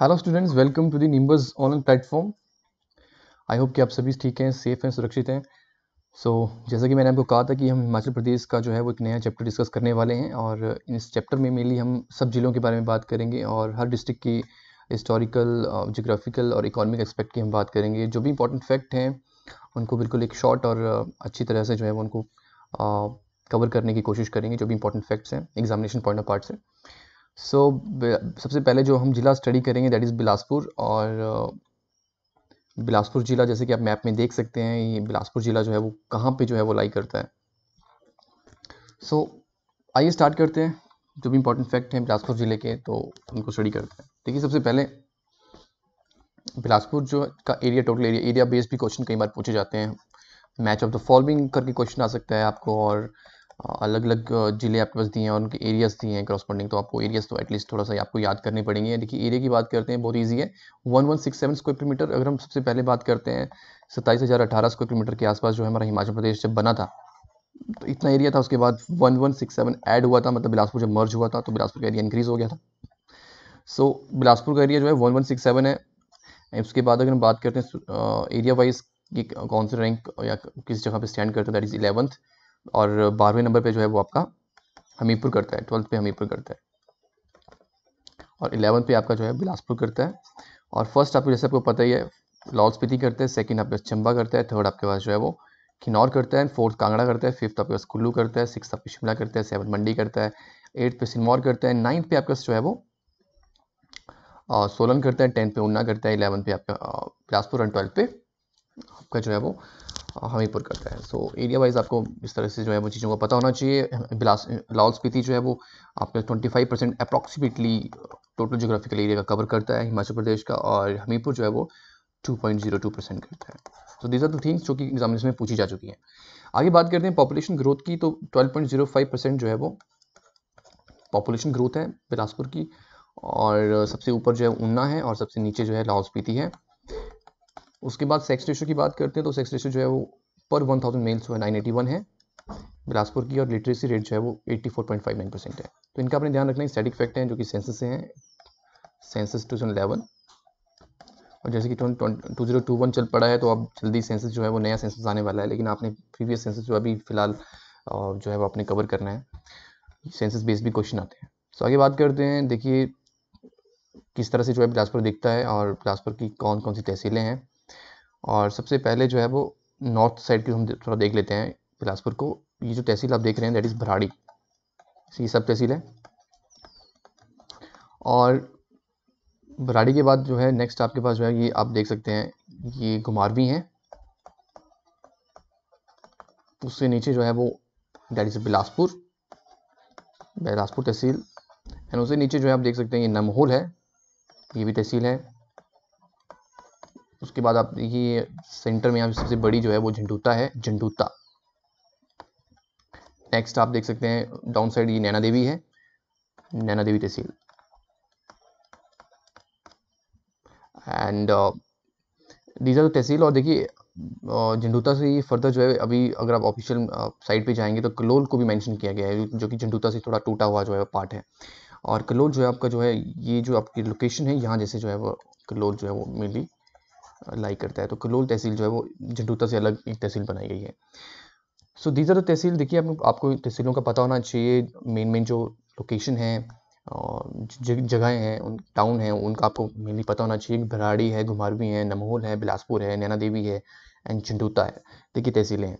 Hello students, welcome to the Nimbus online platform. I hope कि आप सभी ठीक हैं, सेफ़ हैं, सुरक्षित हैं। सो जैसा कि मैंने आपको कहा था कि हम हिमाचल प्रदेश का जो है वो एक नया चैप्टर डिस्कस करने वाले हैं और इस चैप्टर में मेनली हम सब ज़िलों के बारे में बात करेंगे और हर डिस्ट्रिक्ट की हिस्टोरिकल, जोग्राफिकल और इकोनॉमिक एक्सपेक्ट की हम बात करेंगे। जो भी इंपॉर्टेंट फैक्ट हैं उनको बिल्कुल एक शॉर्ट और अच्छी तरह से जो है वो उनको कवर करने की कोशिश करेंगे, जो भी इंपॉर्टेंट फैक्ट्स हैं एग्जामिनेशन पॉइंट ऑफ पार्ट से। सो सबसे पहले जो हम ज़िला स्टडी करेंगे दैट इज़ बिलासपुर। और बिलासपुर ज़िला, जैसे कि आप मैप में देख सकते हैं, ये बिलासपुर ज़िला जो है वो कहाँ पे जो है वो लाई करता है। सो आइए स्टार्ट करते हैं, जो भी इंपॉर्टेंट फैक्ट हैं बिलासपुर ज़िले के तो उनको स्टडी करते हैं। देखिए, सबसे पहले बिलासपुर जो का area, total area, area based भी क्वेश्चन कई बार पूछे जाते हैं। मैच ऑफ द फॉलोइंग करके क्वेश्चन आ सकता है आपको, और अलग अलग ज़िले आपके पास दिए हैं और उनके एरियाज़ दिए हैं कॉरस्पॉन्डिंग, तो आपको एरियाज़ तो एटलीस्ट थोड़ा सा आपको याद करने पड़ेंगे। देखिए, एरिया की बात करते हैं, बहुत ईजी है, 1167 स्क्वायर किलोमीटर। अगर हम सबसे पहले बात करते हैं 27,018 स्क्वायर किलोमीटर के आसपास जो है हमारा हिमाचल प्रदेश जब बना था तो इतना एरिया था। उसके बाद 1167 ऐड हुआ था, मतलब बिलासपुर जब मर्ज हुआ था तो बिलासपुर का एरिया इंक्रीज़ हो गया था। सो बिलासपुर का एरिया जो है 1167 है। उसके बाद अगर हम बात करते हैं एरिया वाइज कि कौन से रैंक या किस जगह पे स्टैंड करता है, दैट इज़ 11th, और 12वें नंबर पे जो है वो आपका हमीरपुर करता है, 12th पे हमीरपुर करता है, और 11th पे आपका जो है बिलासपुर करता है। और फर्स्ट आपको, जैसे आपको पता ही है, लाहौल स्पीति करता है, सेकंड आपके चंबा करता है, थर्ड आपके पास जो है वो किन्नौर करता है, फोर्थ कांगड़ा करता है, फिफ्थ आपके पास कुल्लू करता है, सिक्स आपके शिमला करता है, सेवन मंडी करता है, एट्थ पे सिरमौर करता है, नाइन्थ पे आपके पास जो है वो सोलन करता है, टेंथ पे ऊना करता है, 11th पे आपका बिलासपुर, एंड 12th पे आपका जो है वो हमीरपुर करता है। सो एरिया वाइज आपको इस तरह से जो है वो चीज़ों का पता होना चाहिए। लाहौल स्पीति जो है वो आपका 25% अप्रॉक्सीमेटली टोटल जोग्राफिकल एरिया का कवर करता है हिमाचल प्रदेश का, और हमीरपुर जो है वो 2.02% करता है। So these are the things जो कि एग्जामिनेशन में पूछी जा चुकी हैं। आगे बात करते हैं पॉपुलेशन ग्रोथ की, तो 12.05% जो है वो पॉपुलेशन ग्रोथ है बिलासपुर की, और सबसे ऊपर जो है ऊना है और सबसे नीचे जो है लाहौल स्पीति है। उसके बाद सेक्स रेशो की बात करते हैं, तो सेक्स रेशो जो है वो पर 1000 मेल्स जो है 981 है बिलासपुर की, और लिटरेसी रेट जो है वो 84.59% है। तो इनका अपने ध्यान रखना है। स्टैटिक फैक्ट हैं जो कि सेंसस से हैं, सेंसस 2011, और जैसे कि 2021 चल पड़ा है तो अब जल्दी सेंसस जो है वो नया सेंसस आने वाला है, लेकिन आपने प्रीवियस सेंसस जो अभी फिलहाल जो है वो आपने कवर करना है। सेंसस बेस्ड भी क्वेश्चन आते हैं। सो आगे बात करते हैं, देखिए किस तरह से जो है बिलासपुर दिखता है और बिलासपुर की कौन कौन सी तहसीलें हैं। और सबसे पहले जो है वो नॉर्थ साइड की हम थोड़ा देख लेते हैं बिलासपुर को। ये जो तहसील आप देख रहे हैं दैट इज़ भराड़ी, ये सब तहसील है। और भराड़ी के बाद जो है नेक्स्ट आपके पास जो है ये आप देख सकते हैं, ये घुमारवीं है। उससे नीचे जो है वो that is Bilaspur, Bilaspur tehsil. And उससे नीचे जो है आप देख सकते हैं ये नमहोल है, ये भी तहसील है। उसके बाद आप ये सेंटर में यहाँ सबसे बड़ी जो है वो झंडूता है, झंडूता। नेक्स्ट आप देख सकते हैं डाउन साइड ये नैना देवी है, Naina Devi tehsil. And these are tehsil. और देखिए झंडूता से ये फर्दर जो है अभी अगर आप ऑफिशियल साइट पे जाएंगे तो कलोल को भी मेंशन किया गया है, जो कि झंडूता से थोड़ा टूटा हुआ जो है पार्ट है। और कलोल जो है आपका जो है ये जो आपकी लोकेशन है यहाँ जैसे जो है वो कलोल जो है वो मेनली लाइक करता है, तो कलोल तहसील जो है वो झंडूता से अलग एक तहसील बनाई गई है। So these are the tehsil. देखिए आपको तहसीलों का पता होना चाहिए, मेन जो लोकेशन है, जगहें हैं, उन टाउन हैं, उनका आपको मेनली पता होना चाहिए। भराड़ी है, घुमारवीं है, नमहोल है, बिलासपुर है, नैना देवी है, एंड झंडूता है। देखिए तहसीलें हैं।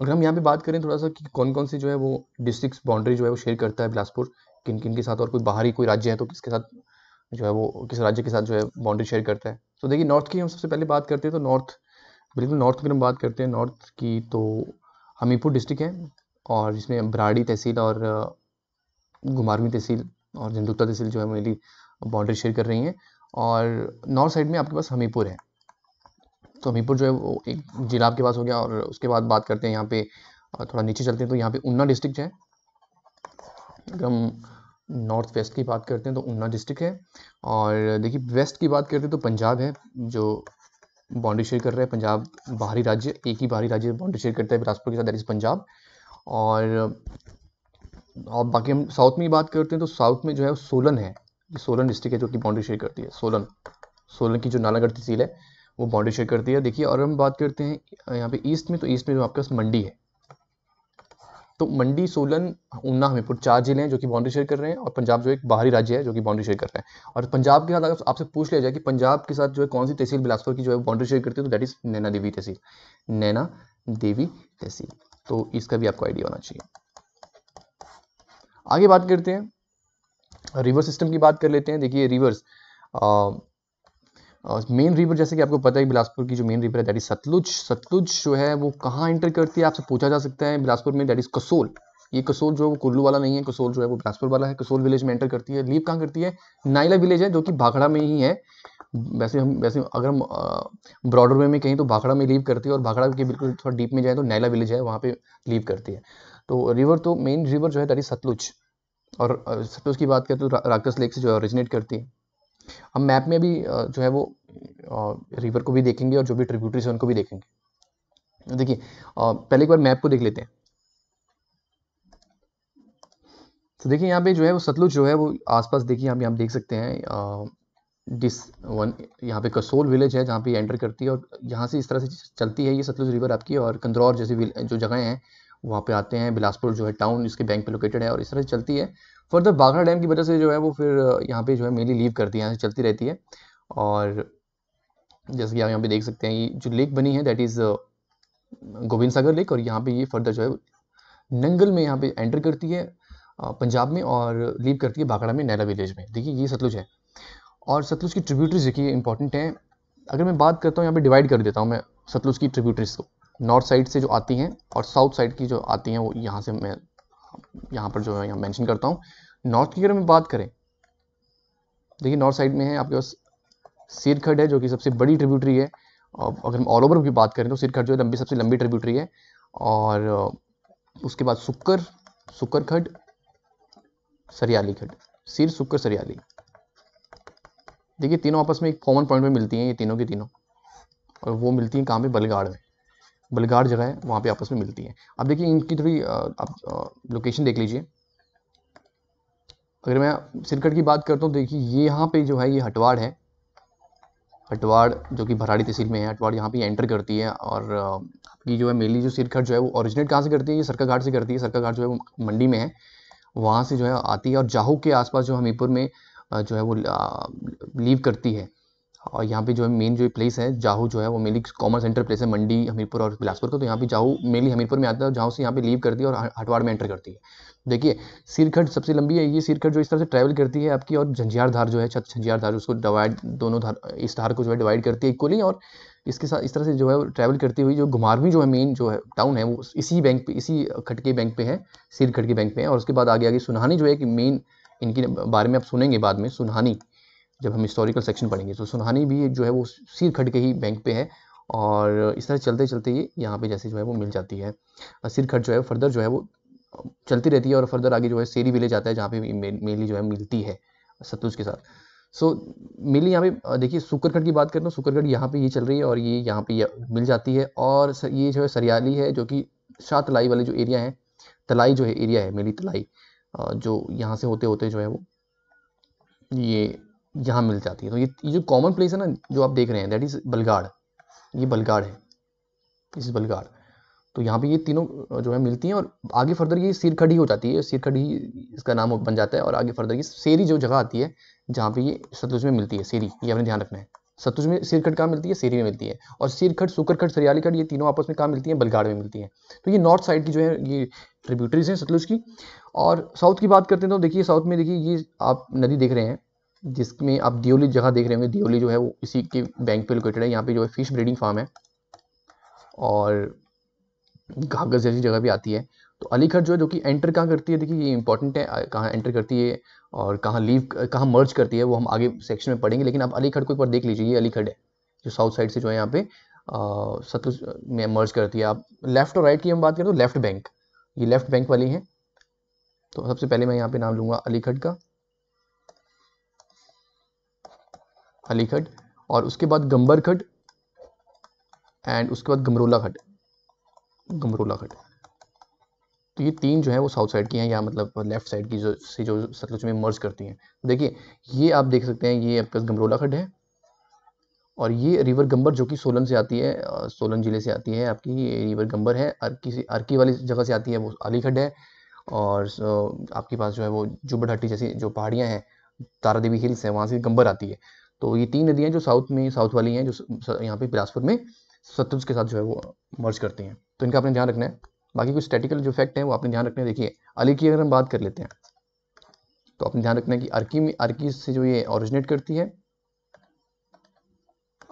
अगर हम यहाँ पे बात करें थोड़ा सा कि कौन कौन सी जो है वो डिस्ट्रिक्ट बाउंड्री जो है वो शेयर करता है बिलासपुर, किन किन के साथ, और कोई बाहरी कोई राज्य है तो किसके साथ जो है वो, किस राज्य के साथ जो है बाउंड्री शेयर करता है। तो देखिए नॉर्थ की हम सबसे पहले बात करते हैं, तो नॉर्थ, बिल्कुल नॉर्थ की हम बात करते हैं, नॉर्थ की तो हमीरपुर डिस्ट्रिक्ट है, और जिसमें भराड़ी तहसील और घुमारवीं तहसील और झंडूता तहसील जो है मेनली बाउंड्री शेयर कर रही हैं। और नॉर्थ साइड में आपके पास हमीरपुर है, तो हमीरपुर जो है वो एक जिला आपके पास हो गया। और उसके बाद बात करते हैं यहाँ पे थोड़ा नीचे चलते हैं तो यहाँ पे ऊना डिस्ट्रिक्ट है। अगर हम नॉर्थ वेस्ट की बात करते हैं तो ऊना डिस्ट्रिक्ट है। और देखिए वेस्ट की बात करते हैं तो पंजाब है जो बाउंड्री शेयर कर रहा है। पंजाब बाहरी राज्य, एक ही बाहरी राज्य बाउंड्री शेयर करता है बिलासपुर के साथ, दैट इज़ पंजाब। और बाकी हम साउथ में बात करते हैं तो साउथ में जो है सोलन है, ये सोलन डिस्ट्रिक्ट है जो कि बाउंड्री शेयर करती है। सोलन की जो नालागढ़ तहसील है वो बाउंड्री शेयर करती है। देखिए, और हम बात करते हैं यहाँ पे ईस्ट में, तो ईस्ट में जो आपके पास मंडी है, तो मंडी, सोलन, ऊना, हमीरपुर, 4 जिले हैं जो कि बाउंड्री शेयर कर रहे हैं। और पंजाब जो एक बाहरी राज्य है जो कि बाउंड्री शेयर कर रहा है। और पंजाब के साथ अगर आपसे पूछ लिया जाए कि पंजाब के साथ जो है कौन सी तहसील बिलासपुर की जो है बाउंड्री शेयर करती है, तो दैट इज नैना देवी तहसील। तो इसका भी आपको आइडिया होना चाहिए। आगे बात करते हैं, रिवर सिस्टम की बात कर लेते हैं। देखिए, रिवर्स, मेन रिवर, जैसे कि आपको पता है बिलासपुर की जो मेन रिवर है दैट इज सतलुज जो है वो कहाँ एंटर करती है, आपसे पूछा जा सकता है बिलासपुर में, दैट इज कसोल। ये कसोल जो है वो कुल्लू वाला नहीं है, कसोल जो है वो बिलासपुर वाला है। कसोल विलेज में एंटर करती है। लीव कहाँ करती है? नाइला विलेज है जो कि भाखड़ा में ही है। वैसे अगर हम ब्रॉडर वे में कहीं तो भाखड़ा में लीव करती है, और भाखड़ा के बिल्कुल थोड़ा डीप में जाए तो नाइला विलेज है, वहाँ पे लीव करती है। तो रिवर, तो मेन रिवर जो है दैट इज सतलुज। और सतलुज की बात करें तो राकस लेक से जो ओरिजिनेट करती है। हम मैप में भी जो है वो रिवर को भी देखेंगे और जो भी ट्रिब्यूटरीज हैं उनको भी देखेंगे। देखिए, पहले एक बार मैप को देख लेते हैं। तो देखिए यहाँ पे जो है वो सतलुज जो है वो आसपास, देखिए आप यहाँ देख सकते हैं दिस वन, यहाँ पे कसोल विलेज है जहाँ पे एंटर करती है, और यहाँ से इस तरह से चलती है ये सतलुज रिवर आपकी। और कंदरौर जैसी जो जगहें हैं वहाँ पे आते हैं। बिलासपुर जो है टाउन इसके बैंक पे लोकेटेड है, और इस तरह से चलती है। फर्दर भाखड़ा डैम की वजह से जो है वो फिर यहाँ पे जो है मेनली लीव करती है, यहाँ से चलती रहती है। और जैसे कि आप यहाँ पे देख सकते हैं, ये जो लेक बनी है that is Govind Sagar lake, और यहाँ पे ये फर्दर जो है नंगल में यहाँ पे एंटर करती है पंजाब में, और लीव करती है भाखड़ा में, नैला विलेज में। देखिए, ये सतलुज है। और सतलुज की ट्रिब्यूटरीज देखिए इंपॉर्टेंट हैं। अगर मैं बात करता हूँ, यहाँ पर डिवाइड कर देता हूँ मैं सतलुज की ट्रिब्यूटरीज को, नॉर्थ साइड से जो आती हैं और साउथ साइड की जो आती हैं, वो यहाँ से मैं यहाँ पर जो है यहाँ मेंशन करता हूँ। नॉर्थ की अगर हम बात करें, देखिए नॉर्थ साइड में है आपके पास सिरखट है जो कि सबसे बड़ी ट्रिब्यूटरी है। और अगर हम ऑल ओवर की बात करें तो सिरखट जो है सबसे लंबी ट्रिब्यूटरी है। और उसके बाद सुक्कर खड, सरियाली खड, सिर, सुक्कर, सरियाली। देखिए, तीनों आपस में एक कॉमन पॉइंट में मिलती हैं ये तीनों की तीनों, और वो मिलती हैं कहाँ पे? बलगाड़ में। बलगाड़ जगह है, वहाँ पे आपस में मिलती है। अब देखिए इनकी थोड़ी आप लोकेशन देख लीजिए। अगर मैं सिरकट की बात करता हूँ, देखिए ये यहाँ पे जो है ये हटवाड़ है। हटवाड़ जो कि भराड़ी तहसील में है, हटवाड़ यहाँ पे एंटर करती है। और आपकी जो है मेनली जो सिरकट जो है वो ओरिजिनेट कहाँ से करती है? ये सरकाघाट से करती है। सरकाघाट जो है वो मंडी में है, वहाँ से जो है आती है। और जाहू के आसपास जो हमीरपुर में जो है वो लीव करती है। और यहाँ पे जो है मेन जो प्लेस है जाहू, जो है वो मेनली कॉमर्स सेंटर प्लेस है मंडी, हमीरपुर और बिलासपुर का। तो यहाँ पे जाहू मेनली हमीरपुर में आता है, जाहू से यहाँ पे लीव करती है और हटवाड़ में एंटर करती है। देखिए, सिरखट सबसे लंबी है। ये सिरखट जो इस तरह से ट्रैवल करती है आपकी, और झंझियार धार जो है, झंझियार धार उसको डिवाइड, दोनों धार, इस धार को जो है डिवाइड करती है इक्वली। और इसके साथ इस तरह से जो है ट्रैवल करती हुई जो घुमारवीं जो है मेन जो है टाउन है, वो इसी बैंक पे, इसी खट के बैंक पे है, सिरखट के बैंक पे है। और उसके बाद आगे सुनहानी जो है कि मेन, इनके बारे में आप सुनेंगे बाद में, सुनहानी जब हम हिस्टोरिकल सेक्शन पढ़ेंगे। तो सुनहानी भी जो है वो सिरखट के ही बैंक पे है। और इस तरह चलते चलते ये यहाँ पे जैसे जो है वो मिल जाती है। सिरखट जो है फर्दर जो है वो चलती रहती है, और फर्दर आगे जो है सेरी विलेज आता है जहाँ पे मेनली जो है मिलती है सतलुज के साथ। सो मेनली यहाँ पे देखिए सुकरखट की बात करते हैं। सुकरखट यहाँ पे ये चल रही है, और ये यहाँ पे मिल जाती है। और ये जो है सरियाली है जो कि शाह तलाई वाले जो एरिया है, तलाई जो है एरिया है मेनली, तलाई जो यहाँ से होते होते जो है वो ये यहाँ मिल जाती है। तो ये जो कॉमन प्लेस है ना जो आप देख रहे हैं दैट इज़ बलगाड़, ये बलगाड़ है, इस बलगाड़। तो यहाँ पे ये तीनों जो है मिलती हैं, और आगे फर्दर ये सिरखट ही हो जाती है, सिरखट ही इसका नाम बन जाता है। और आगे फर्दर ये सेरी जो जगह आती है जहाँ पे ये सतलुज में मिलती है, सेरी, ये आपने ध्यान रखना है। सतलुज में सिरखट कहाँ मिलती है? सेरी में मिलती है। और सिरखट, सुकरखट, सरियालीखट ये तीनों आपस में कहाँ मिलती है? बलगाड़ में मिलती है। तो ये नॉर्थ साइड की जो है ये ट्रिब्यूटरीज हैं सतलुज की। और साउथ की बात करते हैं तो देखिए साउथ में, देखिए ये आप नदी देख रहे हैं जिसमें आप दियोली जगह देख रहे होंगे। दियोली जो है वो इसी के बैंक पे लोकेटेड है। यहाँ पे जो है फिश ब्रीडिंग फार्म है, और घाघस जैसी जगह भी आती है। तो अली खड़ जो है, जो कि एंटर कहाँ करती है, देखिए ये इंपॉर्टेंट है, कहाँ एंटर करती है और कहाँ लीव, कहाँ मर्ज करती है, वो हम आगे सेक्शन में पढ़ेंगे। लेकिन आप अली खड़ को एक बार देख लीजिए। ये अली खड़ है जो साउथ साइड से जो है यहाँ पे सतलुज में मर्ज करती है। आप लेफ्ट और राइट की हम बात करें तो लेफ्ट बैंक, ये लेफ्ट बैंक वाली है। तो सबसे पहले मैं यहाँ पे नाम लूँगा अली खड़ का, अली खड, और उसके बाद गंभर खड, एंड उसके बाद गमरोला खड। तो ये तीन जो है वो साउथ साइड की हैं या मतलब लेफ्ट साइड की जो से जो सतलुज में मर्ज करती हैं। देखिए ये आप देख सकते हैं, ये आपका गमरोला खड्ड है और ये रिवर गंबर जो कि सोलन से आती है, सोलन ज़िले से आती है आपकी, ये रिवर गंबर है। अर्की वाली जगह से आती है वो अली खड्ड है। और आपके पास जो है वो जुब्बड़ हट्टी जैसी जो पहाड़ियाँ हैं, तारा देवी हिल्स है, वहाँ से गंबर आती है। तो ये तीन नदियाँ जो साउथ में, साउथ वाली हैं, जो यहाँ पे बिलासपुर में सतलुज के साथ जो है वो मर्ज करती हैं, तो इनका आपने ध्यान रखना है। बाकी कुछ स्टैटिकल जो फैक्ट हैं वो आपने ध्यान रखना है। देखिए अली की अगर हम बात कर लेते हैं तो आपने ध्यान रखना है कि अर्की में, अर्की से जो ये ऑरिजिनेट करती है,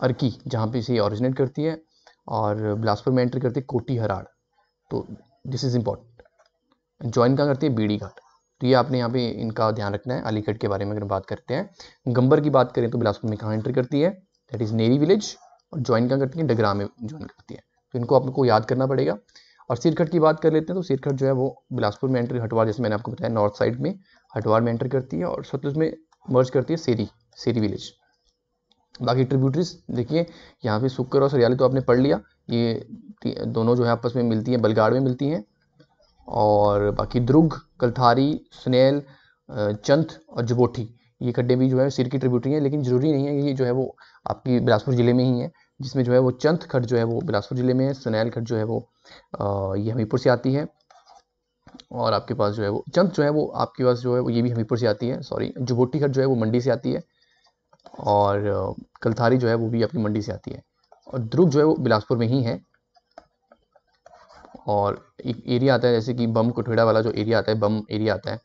अर्की जहाँ पे से ऑरिजिनेट करती है और बिलासपुर में एंटर करती है कोटी हराड़, तो दिस इज़ इम्पॉर्टेंट। ज्वाइन कहाँ करती है? बीड़ी घाट। तो ये आपने यहाँ पे इनका ध्यान रखना है। अलीगढ़ के बारे में अगर बात करते हैं, गंबर की बात करें तो बिलासपुर में कहाँ एंटर करती है? दैट इज़ नेरी विलेज, और ज्वाइन कहाँ करती है? डगरा में ज्वाइन करती है। तो इनको आपको याद करना पड़ेगा। और सिरखट की बात कर लेते हैं तो सिरखट जो है वो बिलासपुर में एंटर, हटवाड़ जैसे मैंने आपको बताया नॉर्थ साइड में हटवाड़ में एंटर करती है और सतलुज में मर्ज करती है सेरी, सेरी विलेज। बाकी ट्रिब्यूटरीज देखिए यहाँ पे सुक्कर और सरियाली तो आपने पढ़ लिया, ये दोनों जो है आपस में मिलती हैं, बलगाड़ में मिलती हैं। और बाकी द्रुग, कलथारी, स्नेल, चंत और जबोठी, ये खड्डे भी जो है सिर की ट्रिब्यूटरी हैं, लेकिन ज़रूरी नहीं है कि ये जो है वो आपकी बिलासपुर ज़िले में ही है, जिसमें जो है वो चंत खड्ड जो है वो बिलासपुर ज़िले में है, स्नेल खड्ड जो है वो ये हमीरपुर से आती है, और आपके पास जो है वो चंत जो है वो आपके पास जो है वो ये भी हमीरपुर से आती है, सॉरी जबोठी खड्ड जो है वो मंडी से आती है, और कलथारी जो है वो भी अपनी मंडी से आती है, और द्रुग जो है वो बिलासपुर में ही है। और एक एरिया आता है जैसे कि बम कुठेड़ा वाला जो एरिया आता है, बम एरिया आता है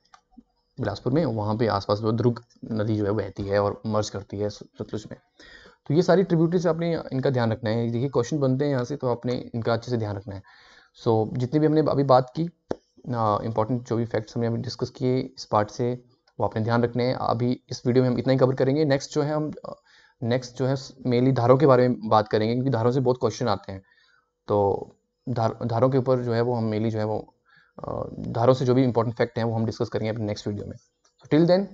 बिलासपुर में, वहाँ पे आसपास जो द्रुग नदी जो है बहती है और मर्ज करती है सतलुज में। तो ये सारी ट्रिब्यूटरीज आपने इनका ध्यान रखना है। देखिए क्वेश्चन बनते हैं यहाँ से, तो आपने इनका अच्छे से ध्यान रखना है। सो जितनी भी हमने अभी बात की इंपॉर्टेंट जो भी फैक्ट्स हमने अभी डिस्कस किए इस पार्ट से, वो आपने ध्यान रखने हैं। अभी इस वीडियो में हम इतना ही कवर करेंगे। नेक्स्ट जो है मेनली धारों के बारे में बात करेंगे, क्योंकि धारों से बहुत क्वेश्चन आते हैं, तो धारों के ऊपर जो है वो हम मेनली जो है वो धारों से जो भी इंपॉर्टेंट फैक्ट हैं वो हम डिस्कस करेंगे अपने नेक्स्ट वीडियो में। So till then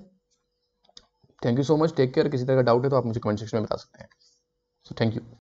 thank you so much, take care. किसी तरह का डाउट है तो आप मुझे कमेंट सेक्शन में बता सकते हैं। So thank you.